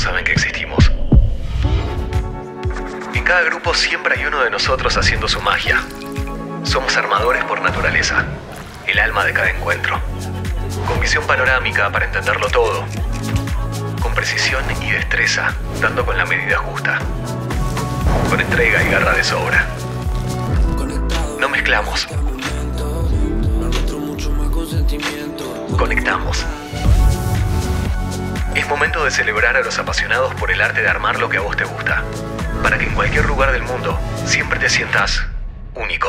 saben que existimos. En cada grupo siempre hay uno de nosotros haciendo su magia. Somos armadores por naturaleza, el alma de cada encuentro. Con visión panorámica para entenderlo todo. Con precisión y destreza, dando con la medida justa. Con entrega y garra de sobra. No mezclamos. Conectamos. Es momento de celebrar a los apasionados por el arte de armar lo que a vos te gusta, para que en cualquier lugar del mundo siempre te sientas único.